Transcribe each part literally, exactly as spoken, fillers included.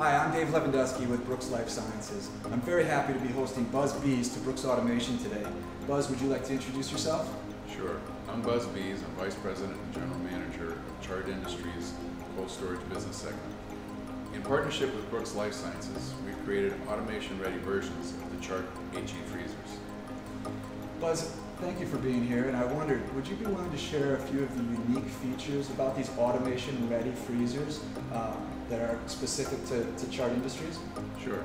Hi, I'm Dave Lewandowski with Brooks Life Sciences. I'm very happy to be hosting Buzz Bees to Brooks Automation today. Buzz, would you like to introduce yourself? Sure. I'm Buzz Bees. I'm Vice President and General Manager of Chart Industries Cold Storage Business Segment. In partnership with Brooks Life Sciences, we've created automation-ready versions of the Chart H E freezers. Buzz, thank you for being here, and I wondered, would you be willing to share a few of the unique features about these automation-ready freezers uh, that are specific to, to Chart Industries? Sure.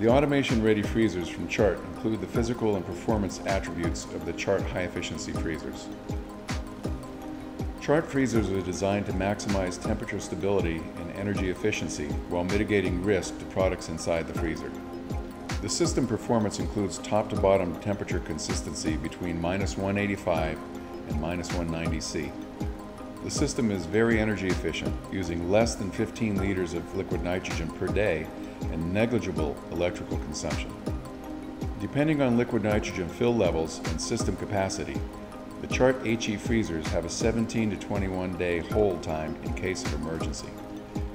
The automation-ready freezers from Chart include the physical and performance attributes of the Chart high-efficiency freezers. Chart freezers are designed to maximize temperature stability and energy efficiency while mitigating risk to products inside the freezer. The system performance includes top-to-bottom temperature consistency between minus one eighty-five and minus one ninety C. The system is very energy efficient, using less than fifteen liters of liquid nitrogen per day and negligible electrical consumption. Depending on liquid nitrogen fill levels and system capacity, the Chart H E freezers have a seventeen to twenty-one day hold time in case of emergency.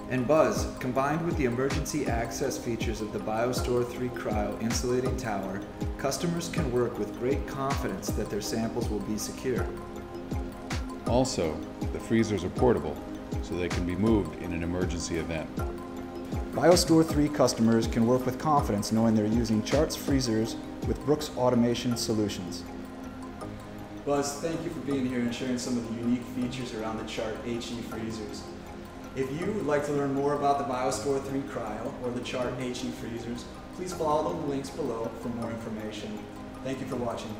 And Buzz, combined with the emergency access features of the BioStore three Cryo insulating tower, customers can work with great confidence that their samples will be secure. Also, the freezers are portable, so they can be moved in an emergency event. BioStore three customers can work with confidence knowing they're using Chart's freezers with Brooks Automation solutions. Buzz, thank you for being here and sharing some of the unique features around the Chart H E freezers. If you would like to learn more about the BioStore three Cryo or the Chart H E freezers, please follow the links below for more information. Thank you for watching.